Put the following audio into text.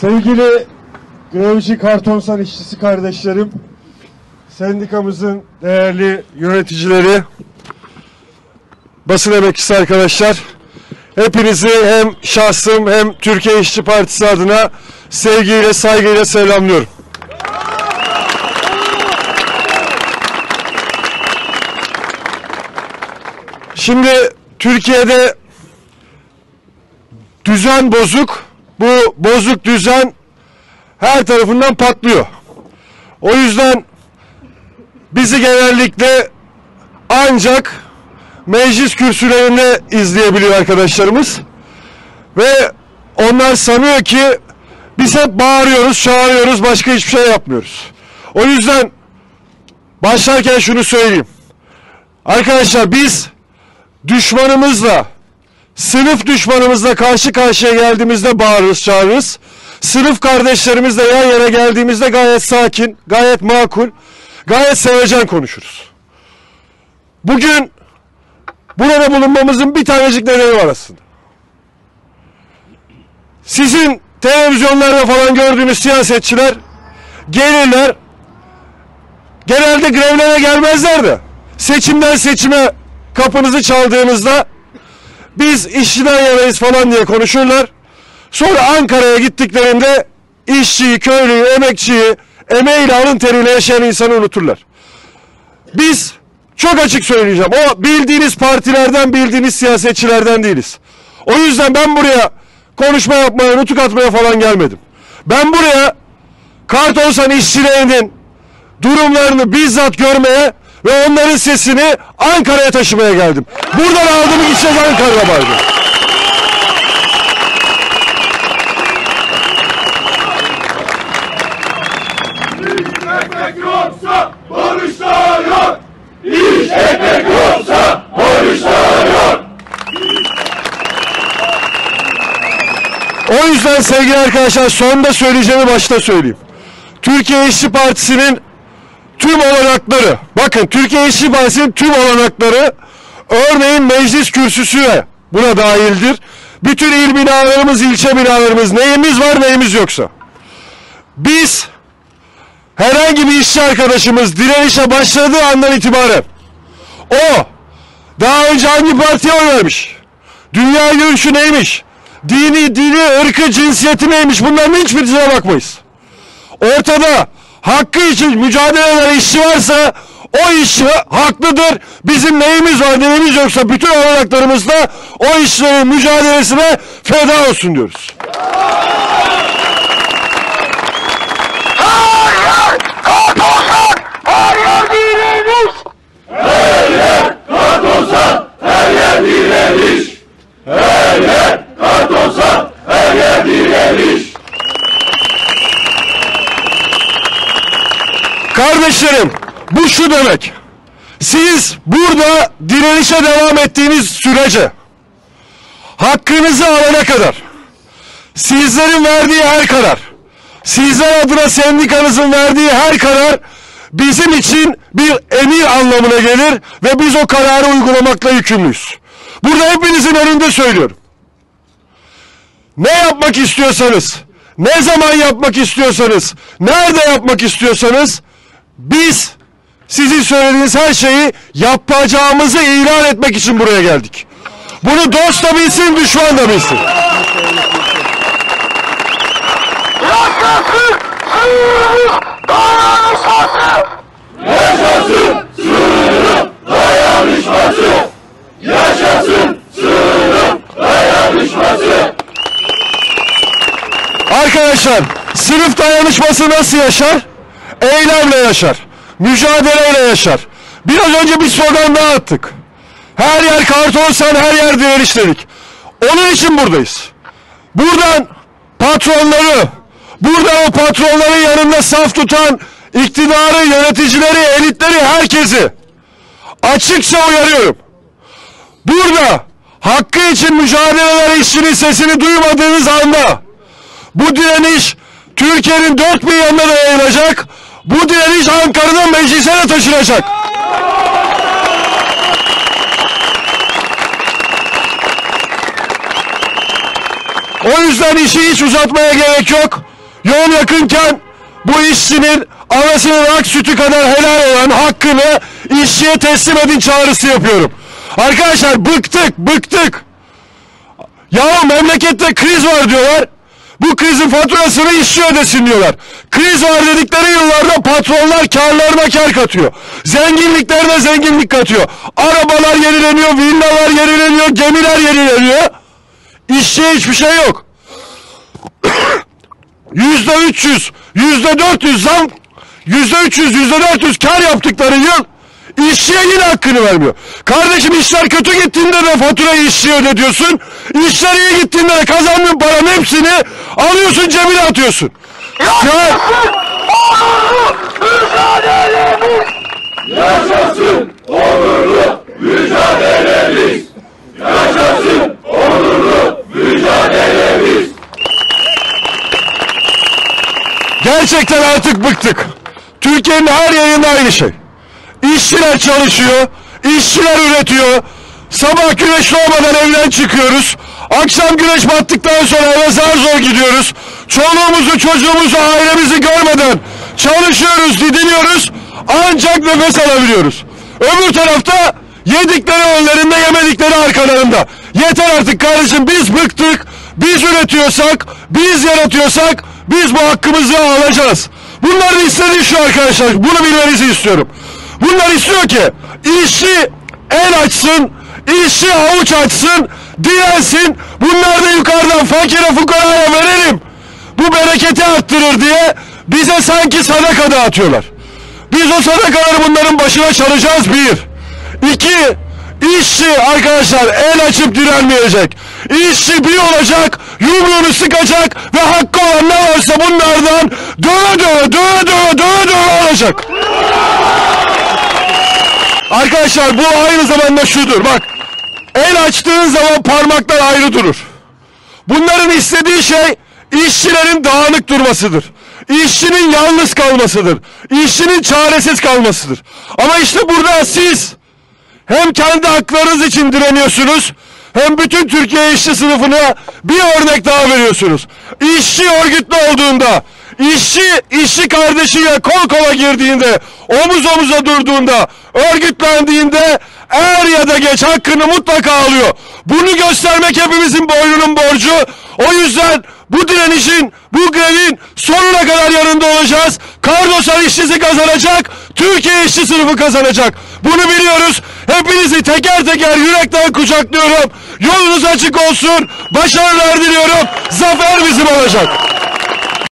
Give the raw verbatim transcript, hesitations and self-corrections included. Sevgili grevci Kartonsan işçisi kardeşlerim, sendikamızın değerli yöneticileri, basın emekçisi arkadaşlar, hepinizi hem şahsım hem Türkiye İşçi Partisi adına sevgiyle, saygıyla selamlıyorum. Şimdi Türkiye'de düzen bozuk, bu bozuk düzen her tarafından patlıyor. O yüzden bizi genellikle ancak meclis kürsülerinde izleyebiliyor arkadaşlarımız. Ve onlar sanıyor ki biz hep bağırıyoruz, çağırıyoruz, başka hiçbir şey yapmıyoruz. O yüzden başlarken şunu söyleyeyim. Arkadaşlar biz düşmanımızla, sınıf düşmanımızla karşı karşıya geldiğimizde bağırırız, çağırırız. Sınıf kardeşlerimizle yan yana geldiğimizde gayet sakin, gayet makul, gayet sevecen konuşuruz. Bugün burada bulunmamızın bir tanecik nedeni var aslında. Sizin televizyonlarda falan gördüğünüz siyasetçiler gelirler, genelde grevlere gelmezler de seçimden seçime kapınızı çaldığınızda biz işçiden yanayız falan diye konuşurlar. Sonra Ankara'ya gittiklerinde işçiyi, köylüyü, emekçiyi, emeğiyle, alın teriyle yaşayan insanı unuturlar. Biz çok açık söyleyeceğim. O bildiğiniz partilerden, bildiğiniz siyasetçilerden değiliz. O yüzden ben buraya konuşma yapmaya, nutuk atmaya falan gelmedim. Ben buraya Kartonsan işçilerinin durumlarını bizzat görmeye ve onların sesini Ankara'ya taşımaya geldim. Buradan aldığımı gideceğiz Ankara'ya baydı. O yüzden sevgili arkadaşlar, sonda söyleyeceğimi başta söyleyeyim. Türkiye İşçi Partisi'nin tüm olanakları, bakın Türkiye İşçi Partisi'nin tüm olanakları, örneğin meclis kürsüsü de buna dahildir. Bütün il binalarımız, ilçe binalarımız, neyimiz var neyimiz yoksa. Biz herhangi bir işçi arkadaşımız direnişe başladığı andan itibaren, o daha önce hangi partiye oy vermiş, dünya görüşü neymiş, dini, dini, ırkı, cinsiyeti neymiş, bunların hiçbirisine bakmayız. Ortada hakkı için mücadele eden işçi varsa o işçi haklıdır. Bizim neyimiz var neyimiz yoksa bütün olanaklarımızla o işçilerin mücadelesine feda olsun diyoruz. Kardeşlerim, bu şu demek: siz burada direnişe devam ettiğiniz sürece, hakkınızı alana kadar, sizlerin verdiği her karar, sizler adına sendikanızın verdiği her karar bizim için bir emir anlamına gelir ve biz o kararı uygulamakla yükümlüyüz. Burada hepinizin önünde söylüyorum. Ne yapmak istiyorsanız, ne zaman yapmak istiyorsanız, nerede yapmak istiyorsanız, biz sizin söylediğiniz her şeyi yapacağımızı ilan etmek için buraya geldik. Bunu dost da bilsin, düşman da bilsin. Yaşasın sınırımız, dayanışması! Yaşasın sınırım, dayanışması! Yaşasın sınırım, dayanışması! Arkadaşlar, sınıf dayanışması nasıl yaşar? Eylemle yaşar, mücadeleyle yaşar. Biraz önce bir slogan daha attık. Her yer Kartonsan, her yer direniş dedik. Onun için buradayız. Buradan patronları, buradan o patronların yanında saf tutan iktidarı, yöneticileri, elitleri, herkesi açıkça uyarıyorum. Burada hakkı için mücadele eden işçinin sesini duymadığınız anda bu direniş Türkiye'nin dört bin yanına da yayılacak. Bu direniş Ankara'dan meclise de taşınacak. O yüzden işi hiç uzatmaya gerek yok. Yol yakınken bu işçinin anasının ak sütü kadar helal olan hakkını işçiye teslim edin çağrısı yapıyorum. Arkadaşlar bıktık bıktık. Yahu memlekette kriz var diyorlar. Bu krizin faturasını işçi ödesin diyorlar. Kriz var dedikleri yıllarda patronlar karlarına kar katıyor. Zenginliklerine zenginlik katıyor. Arabalar yenileniyor, villalar yenileniyor, gemiler yenileniyor. İşçiye hiçbir şey yok. Yüzde üç yüz, yüzde dört yüz zam, yüzde üç yüz, yüzde dört yüz kar yaptıkları yıl işçiye yine hakkını vermiyor. Kardeşim işler kötü gittiğinde de faturayı işçiye ödetiyorsun. İşler iyi gittiğinde de kazandığın paranın hepsini alıyorsun, cebine atıyorsun. Yaşasın onurlu mücadelemiz! Yaşasın onurlu mücadelemiz! Yaşasın onurlu mücadelemiz! Gerçekten artık bıktık. Türkiye'nin her yerinde aynı şey. İşçiler çalışıyor, işçiler üretiyor, sabah güneş doğmadan evden çıkıyoruz, akşam güneş battıktan sonra eve zar zor gidiyoruz, çoluğumuzu, çocuğumuzu, ailemizi görmeden çalışıyoruz, didiniyoruz, ancak nefes alabiliyoruz. Öbür tarafta yedikleri önlerinde, yemedikleri arkalarında. Yeter artık kardeşim, biz bıktık, biz üretiyorsak, biz yaratıyorsak biz bu hakkımızı alacağız. Bunlar da istediği şu arkadaşlar, bunu bilmenizi istiyorum. Bunlar istiyor ki işçi el açsın, işçi avuç açsın, dilensin, bunlar da yukarıdan fakire fukaraya verelim, bu bereketi arttırır diye bize sanki sadaka dağıtıyorlar. Biz o sadakaları bunların başına çalacağız bir. İki, işçi arkadaşlar el açıp direnmeyecek. İşçi bir olacak, yumruğunu sıkacak ve hakkı olan ne varsa bunlardan döve döve döve döve döve döve alacak. Arkadaşlar bu aynı zamanda şudur, bak, el açtığın zaman parmaklar ayrı durur. Bunların istediği şey işçilerin dağınık durmasıdır. İşçinin yalnız kalmasıdır. İşçinin çaresiz kalmasıdır. Ama işte burada siz hem kendi haklarınız için direniyorsunuz, hem bütün Türkiye işçi sınıfına bir örnek daha veriyorsunuz. İşçi örgütlü olduğunda, İşçi, işçi kardeşiyle kol kola girdiğinde, omuz omuza durduğunda, örgütlendiğinde er ya da geç hakkını mutlaka alıyor. Bunu göstermek hepimizin boynunun borcu. O yüzden bu direnişin, bu grevin sonuna kadar yanında olacağız. Kartonsan işçisi kazanacak, Türkiye işçi sınıfı kazanacak. Bunu biliyoruz. Hepinizi teker teker yürekten kucaklıyorum. Yolunuz açık olsun. Başarılar diliyorum. Zafer bizim olacak.